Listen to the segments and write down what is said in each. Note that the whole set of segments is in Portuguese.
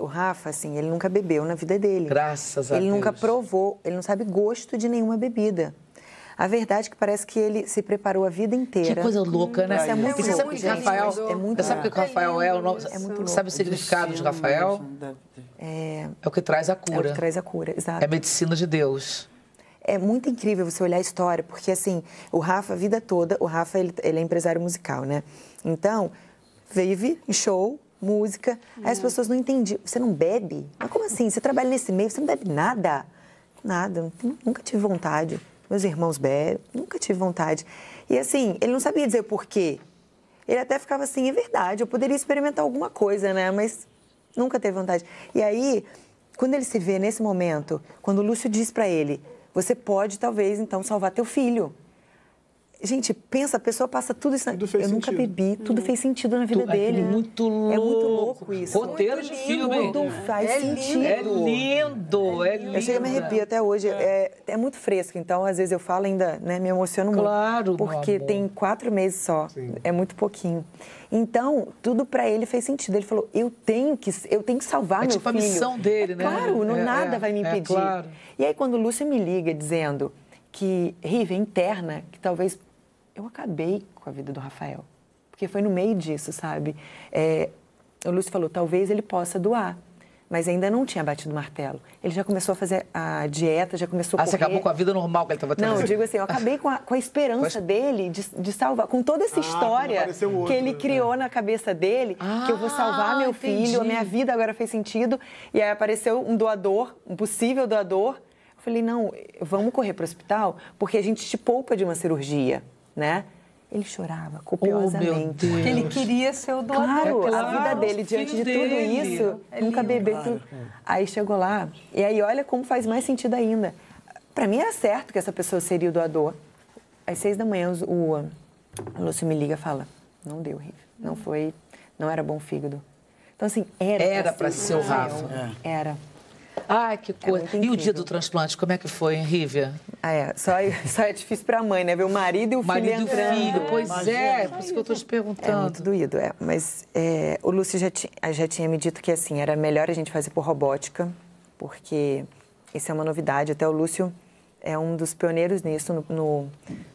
O Rafa, assim, ele nunca bebeu na vida dele. Graças a Deus. Ele nunca provou, ele não sabe gosto de nenhuma bebida. A verdade é que parece que ele se preparou a vida inteira. Que coisa louca, né? Isso é muito louco. Você sabe que Rafael, sabe o que Rafael é? É muito louco. Sabe o significado de Rafael? É o que traz a cura. É o que traz a cura, exato. É a medicina de Deus. É muito incrível você olhar a história, porque assim, o Rafa, a vida toda, o Rafa, ele é empresário musical, né? Então, vive em show, música, aí as pessoas não entendiam. Você não bebe? Mas como assim? Você trabalha nesse meio, você não bebe nada? Nada, nunca tive vontade. Meus irmãos bebem, nunca tive vontade. E assim, ele não sabia dizer o porquê. Ele até ficava assim, é verdade, eu poderia experimentar alguma coisa, né? Mas nunca teve vontade. E aí, quando ele se vê nesse momento, quando o Lúcio diz pra ele... Você pode, talvez, então, salvar teu filho. Gente, pensa, a pessoa passa tudo isso... Tudo fez sentido. Eu nunca bebi, tudo fez sentido na vida dele. É muito louco isso. Roteiro de filme. Tudo faz sentido. É lindo, é lindo. Eu chego a me arrepio até hoje. É muito fresco, então, às vezes eu falo ainda, né, me emociono muito. Claro, porque tem 4 meses só, é muito pouquinho. Então, tudo pra ele fez sentido. Ele falou, eu tenho que salvar meu filho. É tipo a missão dele, né? Claro, nada vai me impedir. Claro. E aí, quando o Lúcio me liga dizendo que, Rívia, interna, que talvez... Eu acabei com a vida do Rafael, porque foi no meio disso, sabe? O Lúcio falou, talvez ele possa doar, mas ainda não tinha batido o martelo. Ele já começou a fazer a dieta, já começou a correr. Você acabou com a vida normal que ele estava tendo? Não, eu digo assim, eu acabei com a esperança dele de salvar, com toda essa história que ele criou na cabeça dele, que eu vou salvar meu filho, a minha vida agora fez sentido. E aí apareceu um doador, um possível doador. Eu falei, não, vamos correr para o hospital, porque a gente te poupa de uma cirurgia. Né? Ele chorava copiosamente, porque ele queria ser o doador. Claro, a vida dele, diante de tudo isso, nunca bebeu tudo. Aí chegou lá, e aí olha como faz mais sentido ainda. Pra mim era certo que essa pessoa seria o doador. Às 6 da manhã, o Lúcio me liga e fala, não deu, Rívia, não era bom fígado. Então assim, era pra ser o Rafa. Era. Ai, que coisa. E o dia do transplante, como é que foi, hein, Rívia? Só é difícil pra mãe, né? Ver o marido e o filho entrando. Marido e o filho, pois é, por isso que eu tô te perguntando. É muito doído, Mas o Lúcio já tinha me dito que, assim, era melhor a gente fazer por robótica, porque isso é uma novidade. Até o Lúcio é um dos pioneiros nisso no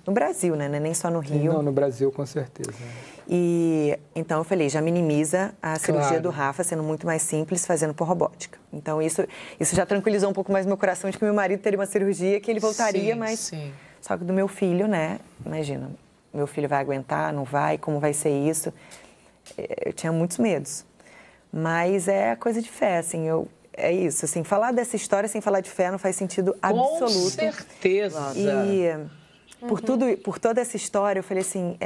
Brasil, né? Nem só no Rio. Não, no Brasil, com certeza. E então eu falei, já minimiza a cirurgia do Rafa, sendo muito mais simples, fazendo por robótica. Então isso já tranquilizou um pouco mais meu coração de que meu marido teria uma cirurgia, que ele voltaria, mas só que do meu filho, né? Imagina, meu filho vai aguentar, não vai, como vai ser isso? Eu tinha muitos medos, mas é coisa de fé, assim, é isso, assim, falar dessa história sem falar de fé não faz sentido absoluto. Com certeza. E por toda essa história, eu falei assim,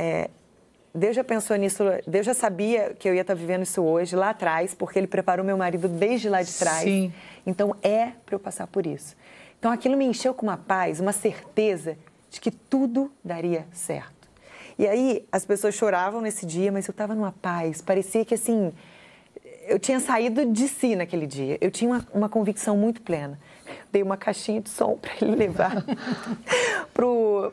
Deus já pensou nisso, Deus já sabia que eu ia estar vivendo isso hoje, lá atrás, porque ele preparou meu marido desde lá de trás. Sim. Então, para eu passar por isso. Então, aquilo me encheu com uma paz, uma certeza de que tudo daria certo. E aí, as pessoas choravam nesse dia, mas eu estava numa paz. Parecia que, assim, eu tinha saído de si naquele dia. Eu tinha uma convicção muito plena. Dei uma caixinha de som para ele levar pro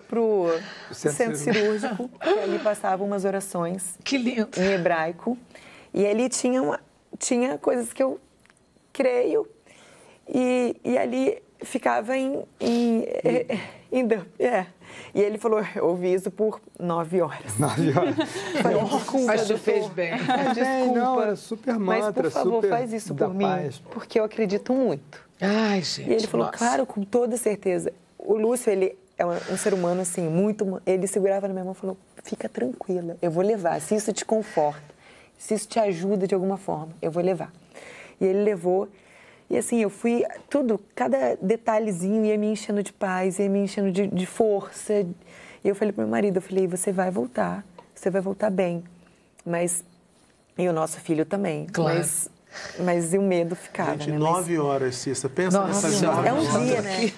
centro cirúrgico, que ali passavam umas orações em hebraico. E ali tinha coisas que eu creio, e ali ficava E ele falou, eu ouvi isso por 9 horas. 9 horas. Falei, desculpa, acho que fez bem. Desculpa. Não, era super mantra, mas, por favor, faz isso por mim, porque eu acredito muito. Ai, gente, e ele falou, claro, com toda certeza. O Lúcio, ele é um ser humano, assim, muito... Ele segurava na minha mão e falou, fica tranquila, eu vou levar. Se isso te conforta, se isso te ajuda de alguma forma, eu vou levar. E ele levou... E assim, eu fui, cada detalhezinho ia me enchendo de paz, ia me enchendo de força. E eu falei pro meu marido, você vai voltar bem. Mas, e o nosso filho também. Claro. Mas e o medo ficava, gente, né? 9 horas, Cissa. Pensa nessa história. É um dia, né?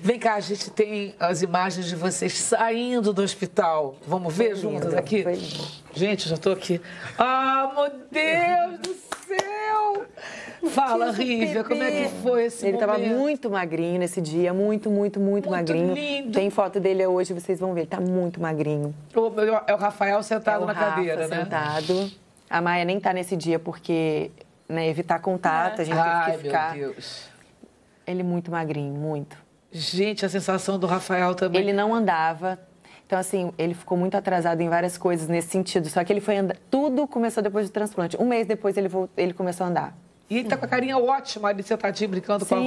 Vem cá, a gente tem as imagens de vocês saindo do hospital. Vamos ver juntas aqui? Foi lindo. Gente, já tô aqui. Ah, meu Deus do céu! Fala, Rívia, como é que foi esse momento? Ele estava muito magrinho nesse dia, muito magrinho. Lindo. Tem foto dele hoje, vocês vão ver, ele tá muito magrinho. É o Rafael sentado na cadeira, né? Sentado. A Maia nem tá nesse dia porque né, evitar contato, a gente teve que ficar... Ai, meu Deus. Ele muito magrinho, muito. Gente, a sensação do Rafael também. Ele não andava. Então, assim, ele ficou muito atrasado em várias coisas nesse sentido. Só que ele foi andar... Tudo começou depois do transplante. Um mês depois ele começou a andar. E ele tá com a carinha ótima ali, sentadinho, brincando com a avó.